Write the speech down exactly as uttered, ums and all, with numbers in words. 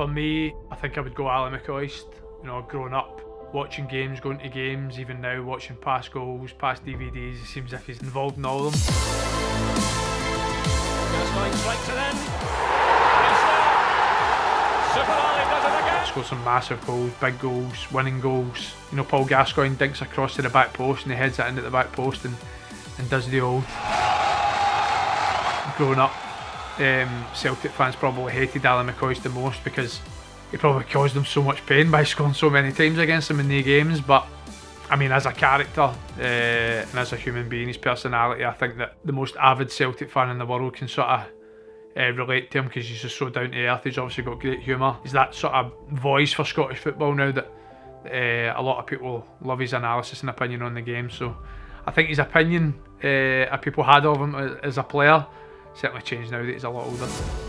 For me, I think I would go Ally McCoist. You know, growing up, watching games, going to games, even now watching past goals, past D V Ds, it seems as if he's involved in all of them. Gascoigne's right to them. Super Ally does it again. Scored some massive goals, big goals, winning goals. You know, Paul Gascoigne dinks across to the back post and he heads that into the back post and, and does the old. Growing up, um, Celtic fans probably hated Ally McCoist the most because he probably caused them so much pain by scoring so many times against them in the games. But I mean, as a character uh, and as a human being, his personality, I think that the most avid Celtic fan in the world can sort of uh, relate to him, because he's just so down to earth. He's obviously got great humour. He's that sort of voice for Scottish football now that uh, a lot of people love his analysis and opinion on the game. So I think his opinion uh, people had of him as a player certainly changed now that he's a lot older.